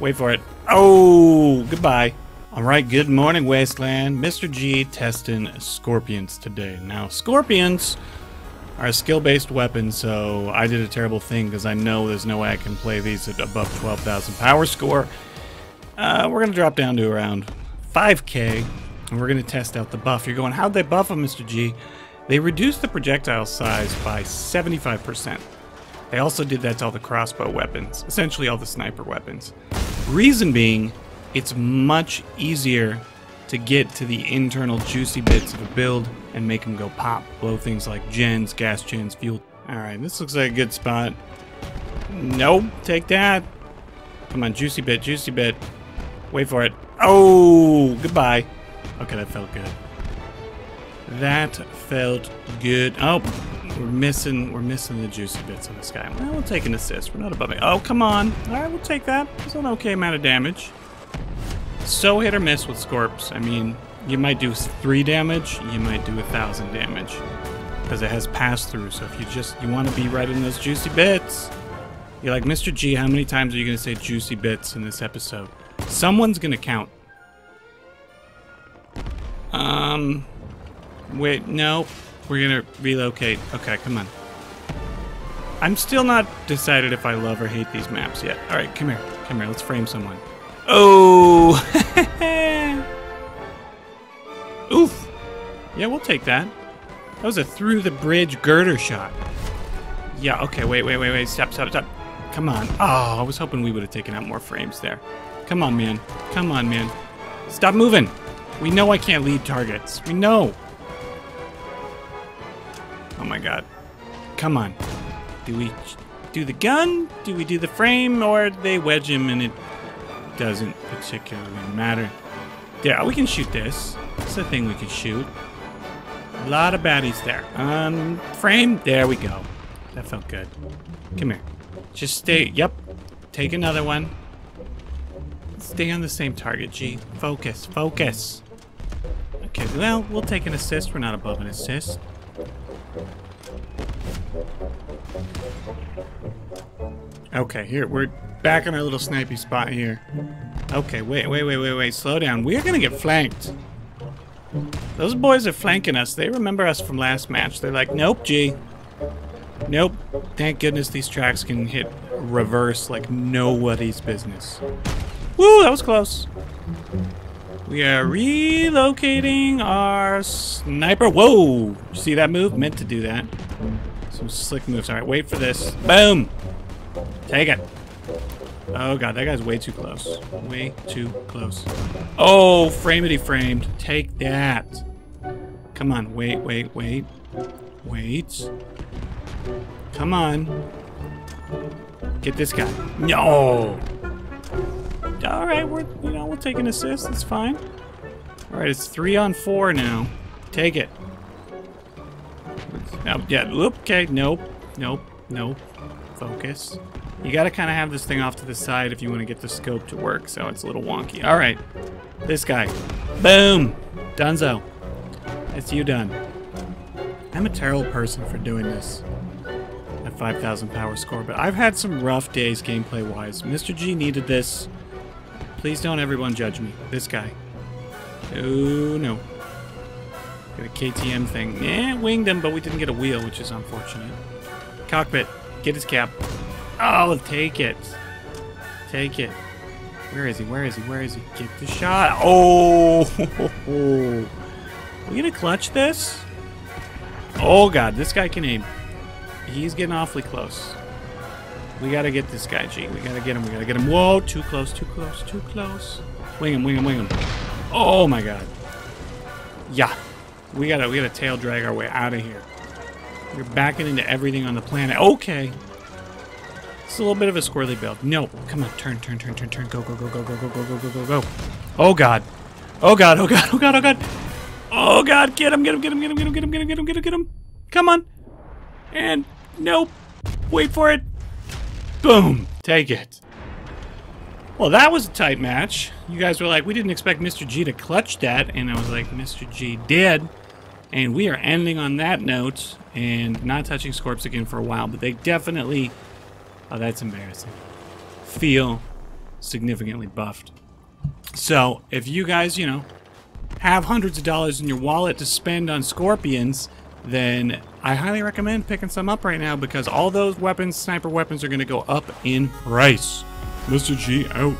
Wait for it. Oh, goodbye. All right, good morning, Wasteland. Mr. G testing Scorpions today. Now, Scorpions are a skill-based weapon, so I did a terrible thing because I know there's no way I can play these at above 12,000 power score. We're going to drop down to around 5k, and we're going to test out the buff. You're going, how'd they buff them, Mr. G? They reduced the projectile size by 75%. They also did that to all the crossbow weapons, essentially all the sniper weapons. Reason being, it's much easier to get to the internal juicy bits of a build and make them go pop, blow things like gens, gas gens, fuel. All right, this looks like a good spot. Nope, take that. Come on, juicy bit, juicy bit. Wait for it. Oh, goodbye. Okay, that felt good. That felt good. Oh, we're missing the juicy bits on this guy. Well, we'll take an assist. We're not above it. Oh, come on. All right, we'll take that. It's an okay amount of damage. So hit or miss with Scorps. I mean, you might do 3 damage, you might do 1,000 damage, because it has pass-through. So if you want to be right in those juicy bits. You're like, Mr. G, how many times are you going to say juicy bits in this episode? Someone's going to count. Wait, no. We're going to relocate. Okay, come on. I'm still not decided if I love or hate these maps yet. All right, come here. Come here, let's frame someone. Oh! Oof! Yeah, we'll take that. That was a through-the-bridge girder shot. Yeah, okay, wait, stop. Come on. Oh, I was hoping we would have taken out more frames there. Come on, man. Come on, man. Stop moving! We know I can't lead targets. We know! Oh my god. Come on. Do we do the gun? Do we do the frame? Or they wedge him and it doesn't particularly matter. Yeah, we can shoot this. It's a thing we can shoot. A lot of baddies there. Frame. There we go. That felt good. Come here. Just stay. Yep. Take another one. Stay on the same target, G. Focus. Focus. Okay, well, we'll take an assist. We're not above an assist. Okay, here. We're back in our little snipey spot here. Okay, wait. Slow down. We're gonna get flanked. Those boys are flanking us. They remember us from last match. They're like, nope, G. Nope. Thank goodness these tracks can hit reverse like nobody's business. Woo, that was close. We are relocating our sniper. Whoa! See that move? Meant to do that. Some slick moves. All right, wait for this. Boom! Take it. Oh god, that guy's way too close. Way too close. Oh, framity framed. Take that. Come on, wait. Come on. Get this guy. No! Alright, we'll take an assist, it's fine. Alright, it's 3 on 4 now. Take it. Oh, yeah, okay, nope. Focus. You gotta kind of have this thing off to the side if you want to get the scope to work, so it's a little wonky. All right, this guy. Boom! Dunzo. It's you done. I'm a terrible person for doing this at 5,000 power score, but I've had some rough days gameplay-wise. Mr. G needed this. Please don't everyone judge me. This guy. Oh, no. Got a KTM thing. Eh, winged him, but we didn't get a wheel, which is unfortunate. Cockpit. Get his cap. Oh, take it. Take it. Where is he? Where is he? Where is he? Get the shot. Oh! Are we gonna clutch this? Oh god, this guy can aim. He's getting awfully close. We gotta get this guy, G. We gotta get him. We gotta get him. Whoa! Too close, too close, too close. Wing him, wing him, wing him. Oh my god. Yeah. We gotta tail drag our way out of here. We're backing into everything on the planet. Okay. It's a little bit of a squirrely build. No, come on, turn. Go. Oh god. Oh god. Oh god, get him. Come on. And nope. Wait for it. Boom. Take it. Well, that was a tight match. You guys were like, we didn't expect Mr. G to clutch that, and I was like, Mr. G did. And we are ending on that note and not touching Scorps again for a while, but they definitely... Oh, that's embarrassing. Feel significantly buffed. So if you guys, you know, have hundreds of dollars in your wallet to spend on Scorpions, then I highly recommend picking some up right now, because all those weapons, sniper weapons, are going to go up in price. Mr. G out.